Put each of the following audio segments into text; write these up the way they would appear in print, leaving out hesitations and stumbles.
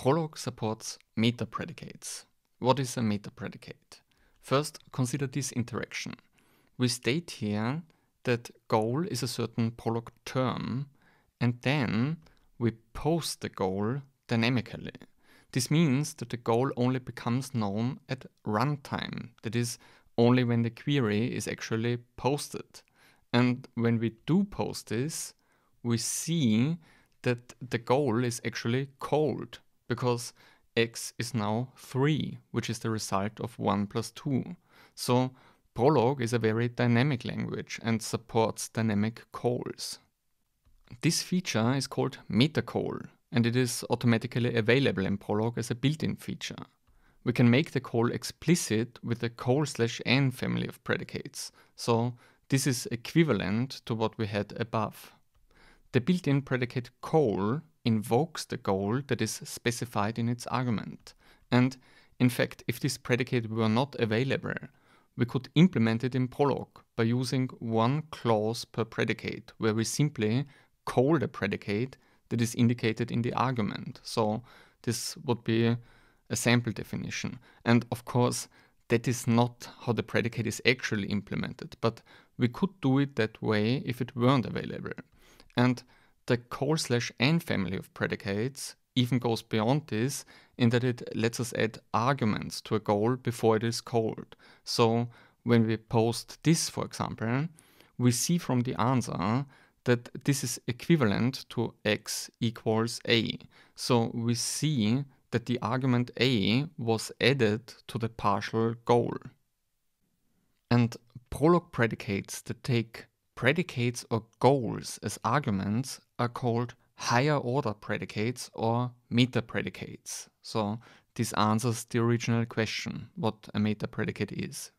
Prolog supports meta predicates. What is a meta predicate? First, consider this interaction. We state here that goal is a certain Prolog term, and then we post the goal dynamically. This means that the goal only becomes known at runtime, that is, only when the query is actually posted. And when we do post this, we see that the goal is actually called, because x is now 3, which is the result of 1 + 2. So Prolog is a very dynamic language and supports dynamic calls. This feature is called MetaCall, and it is automatically available in Prolog as a built-in feature. We can make the call explicit with the call/N family of predicates, so this is equivalent to what we had above. The built-in predicate call invokes the goal that is specified in its argument. And in fact, if this predicate were not available, we could implement it in Prolog by using one clause per predicate, where we simply call the predicate that is indicated in the argument. So this would be a sample definition. And of course, that is not how the predicate is actually implemented, but we could do it that way if it weren't available. And the call/N family of predicates even goes beyond this, in that it lets us add arguments to a goal before it is called. So when we post this, for example, we see from the answer that this is equivalent to x = a. So we see that the argument a was added to the partial goal. And Prolog predicates that take predicates or goals as arguments are called higher order predicates or meta predicates. So this answers the original question, what a meta predicate is.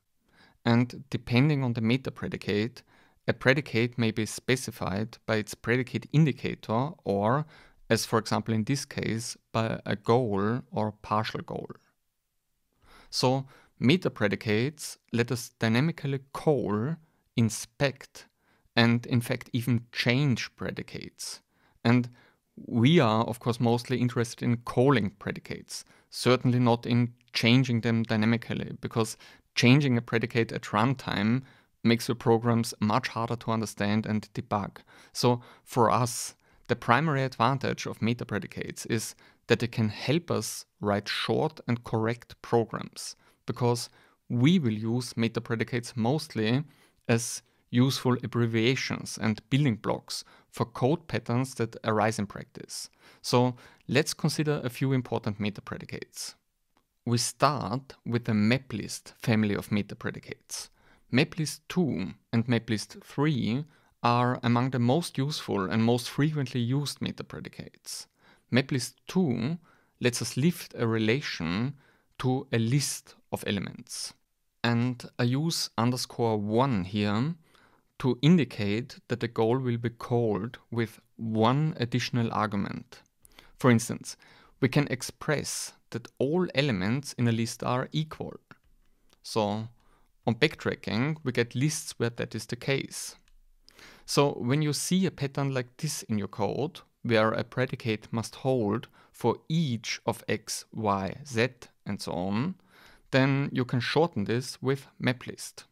And depending on the meta predicate, a predicate may be specified by its predicate indicator or, as for example in this case, by a goal or partial goal. So meta predicates let us dynamically call, inspect, and in fact even change predicates. And we are of course mostly interested in calling predicates, certainly not in changing them dynamically, because changing a predicate at runtime makes your programs much harder to understand and debug. So for us, the primary advantage of meta predicates is that they can help us write short and correct programs, because we will use meta predicates mostly as useful abbreviations and building blocks for code patterns that arise in practice. So let's consider a few important meta predicates. We start with the maplist family of meta predicates. Maplist2 and maplist3 are among the most useful and most frequently used meta predicates. Maplist2 lets us lift a relation to a list of elements. And I use _1 here to indicate that the goal will be called with one additional argument. For instance, we can express that all elements in a list are equal. So on backtracking, we get lists where that is the case. So when you see a pattern like this in your code, where a predicate must hold for each of x, y, z, and so on, then you can shorten this with maplist.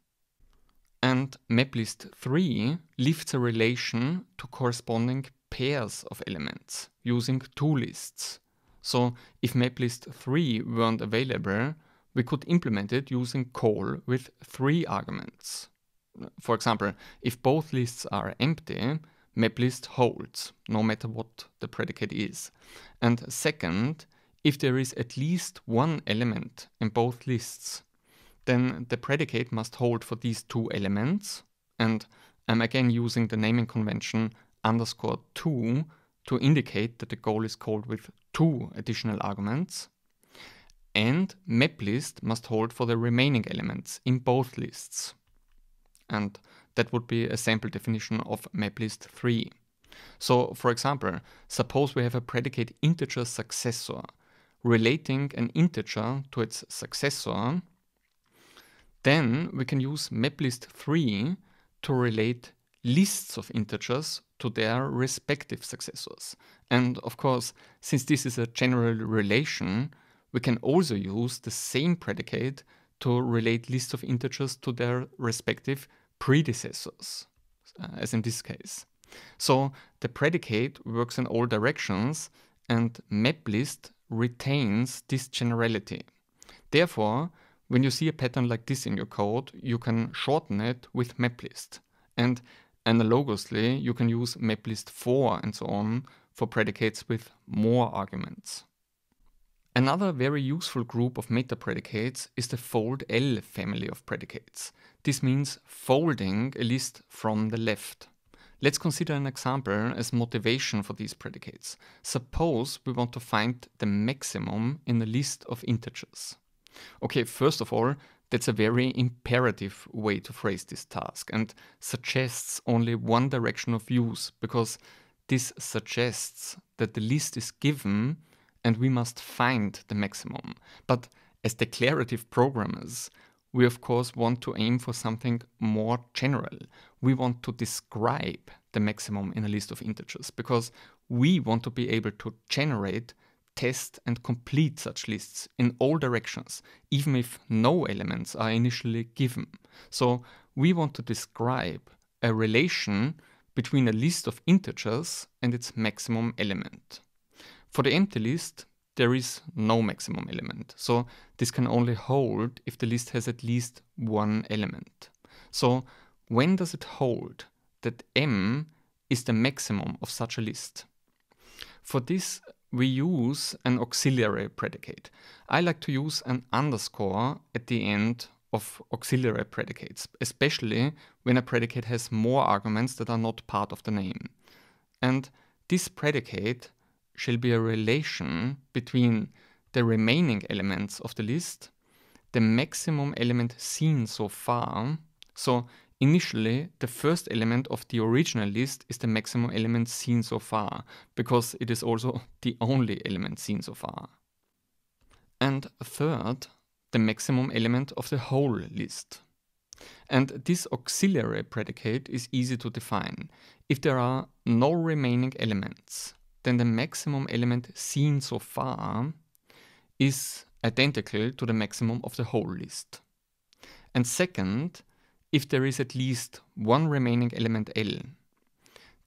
And maplist3 lifts a relation to corresponding pairs of elements using two lists. So if maplist3 weren't available, we could implement it using call with 3 arguments. For example, if both lists are empty, maplist holds, no matter what the predicate is. And second, if there is at least one element in both lists, then the predicate must hold for these two elements, and I'm again using the naming convention _2 to indicate that the goal is called with 2 additional arguments, and maplist must hold for the remaining elements in both lists. And that would be a sample definition of maplist3. So for example, suppose we have a predicate integer successor. Relating an integer to its successor, then we can use maplist3 to relate lists of integers to their respective successors. And of course, since this is a general relation, we can also use the same predicate to relate lists of integers to their respective predecessors, as in this case. So the predicate works in all directions, and maplist retains this generality. Therefore, when you see a pattern like this in your code, you can shorten it with maplist. And analogously, you can use maplist/4 and so on for predicates with more arguments. Another very useful group of meta predicates is the foldl family of predicates. This means folding a list from the left. Let's consider an example as motivation for these predicates. Suppose we want to find the maximum in a list of integers. Okay, first of all, that's a very imperative way to phrase this task and suggests only one direction of use, because this suggests that the list is given and we must find the maximum. But as declarative programmers, we of course want to aim for something more general. We want to describe the maximum in a list of integers because we want to be able to generate, test and complete such lists in all directions, even if no elements are initially given. So we want to describe a relation between a list of integers and its maximum element. For the empty list, there is no maximum element, so this can only hold if the list has at least one element. So when does it hold that M is the maximum of such a list? For this, we use an auxiliary predicate. I like to use an underscore at the end of auxiliary predicates, especially when a predicate has more arguments that are not part of the name. And this predicate shall be a relation between the remaining elements of the list, the maximum element seen so far. So initially, the first element of the original list is the maximum element seen so far, because it is also the only element seen so far. And third, the maximum element of the whole list. And this auxiliary predicate is easy to define. If there are no remaining elements, then the maximum element seen so far is identical to the maximum of the whole list. And second, if there is at least one remaining element L,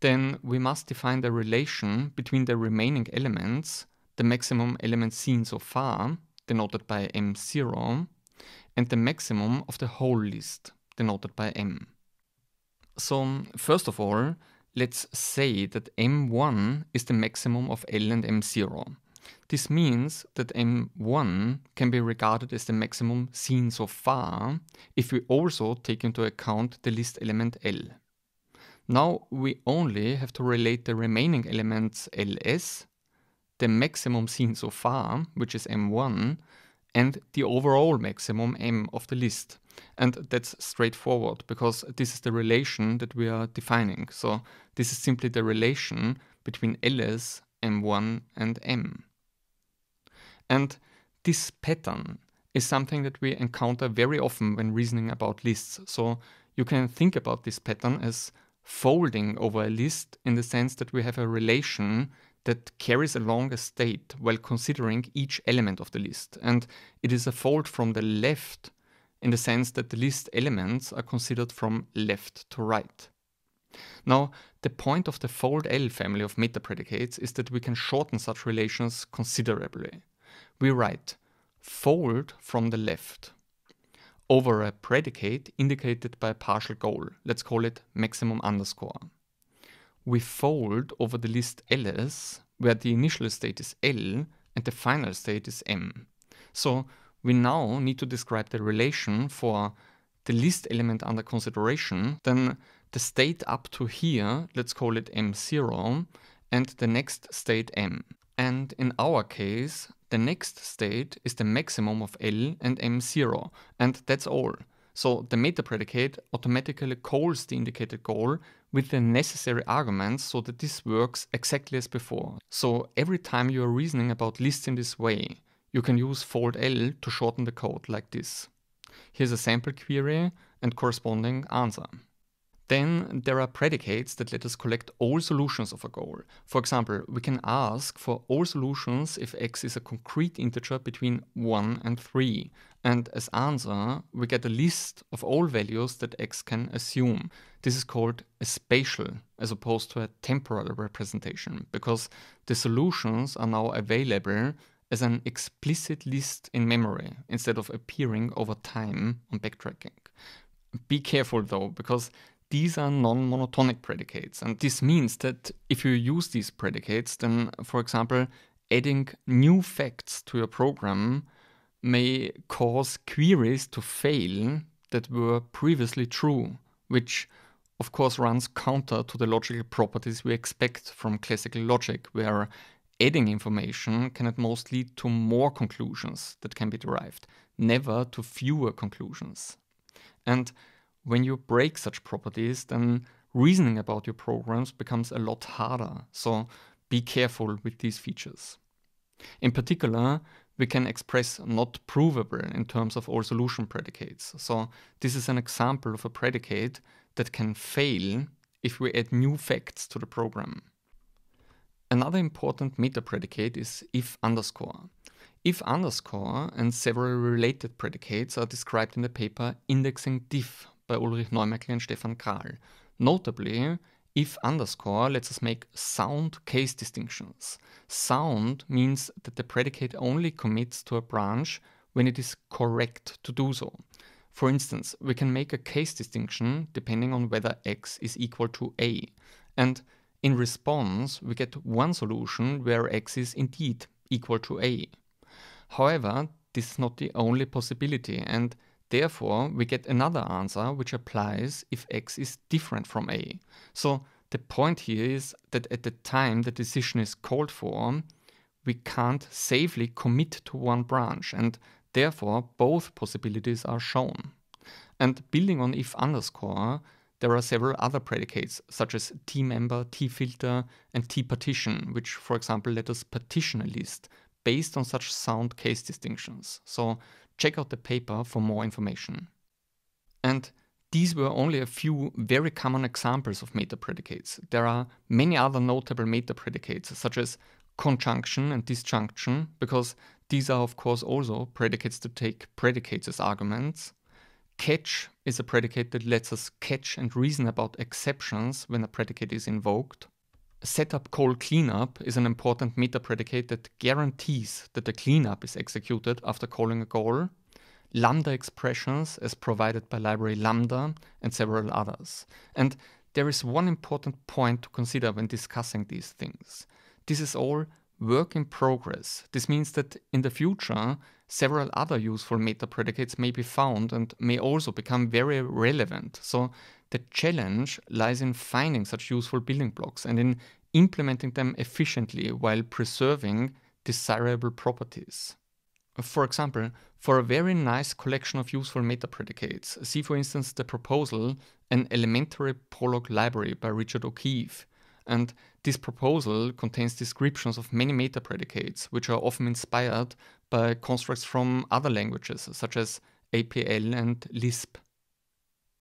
then we must define the relation between the remaining elements, the maximum element seen so far, denoted by M0, and the maximum of the whole list, denoted by M. So first of all, let's say that M1 is the maximum of L and M0. This means that M1 can be regarded as the maximum seen so far if we also take into account the list element L. Now we only have to relate the remaining elements LS, the maximum seen so far, which is M1, and the overall maximum M of the list. And that's straightforward because this is the relation that we are defining. So this is simply the relation between LS, M1 and M. And this pattern is something that we encounter very often when reasoning about lists. So you can think about this pattern as folding over a list in the sense that we have a relation that carries along a state while considering each element of the list. And it is a fold from the left in the sense that the list elements are considered from left to right. Now, the point of the foldl family of meta predicates is that we can shorten such relations considerably. We write fold from the left over a predicate indicated by a partial goal. Let's call it maximum underscore. We fold over the list LS, where the initial state is L and the final state is M. So we now need to describe the relation for the list element under consideration, then the state up to here, let's call it M0, and the next state M. And in our case, the next state is the maximum of L and M0, and that's all. So the meta predicate automatically calls the indicated goal with the necessary arguments so that this works exactly as before. So every time you are reasoning about lists in this way, you can use foldl to shorten the code like this. Here's a sample query and corresponding answer. Then there are predicates that let us collect all solutions of a goal. For example, we can ask for all solutions if x is a concrete integer between 1 and 3. And as answer, we get a list of all values that x can assume. This is called a spatial, as opposed to a temporal representation, because the solutions are now available as an explicit list in memory, instead of appearing over time on backtracking. Be careful though, because these are non-monotonic predicates, and this means that if you use these predicates, then, for example, adding new facts to your program may cause queries to fail that were previously true, which of course runs counter to the logical properties we expect from classical logic, where adding information can at most lead to more conclusions that can be derived, never to fewer conclusions. And when you break such properties, then reasoning about your programs becomes a lot harder, so be careful with these features. In particular, we can express not provable in terms of all solution predicates, so this is an example of a predicate that can fail if we add new facts to the program. Another important meta predicate is if_. If_ and several related predicates are described in the paper Indexing Diff by Ulrich Neumekl and Stefan Kral. Notably, if_ lets us make sound case distinctions. Sound means that the predicate only commits to a branch when it is correct to do so. For instance, we can make a case distinction depending on whether x is equal to a, and in response, we get one solution where x is indeed equal to a. However, this is not the only possibility, and therefore we get another answer which applies if x is different from a. So the point here is that at the time the decision is called for, we can't safely commit to one branch, and therefore both possibilities are shown. And building on if_, there are several other predicates, such as t-member, t-filter, and t-partition, which, for example, let us partition a list based on such sound case distinctions. So check out the paper for more information. And these were only a few very common examples of meta predicates. There are many other notable meta predicates, such as conjunction and disjunction, because these are, of course, also predicates that take predicates as arguments. Catch is a predicate that lets us catch and reason about exceptions when a predicate is invoked. SetupCallCleanup is an important meta predicate that guarantees that the cleanup is executed after calling a goal. Lambda expressions, as provided by library lambda, and several others. And there is one important point to consider when discussing these things. This is all work in progress. This means that in the future, several other useful meta predicates may be found and may also become very relevant. So the challenge lies in finding such useful building blocks and in implementing them efficiently while preserving desirable properties. For example, for a very nice collection of useful meta predicates, see for instance the proposal, an elementary Prolog library by Richard O'Keefe. And this proposal contains descriptions of many meta predicates, which are often inspired by constructs from other languages, such as APL and Lisp.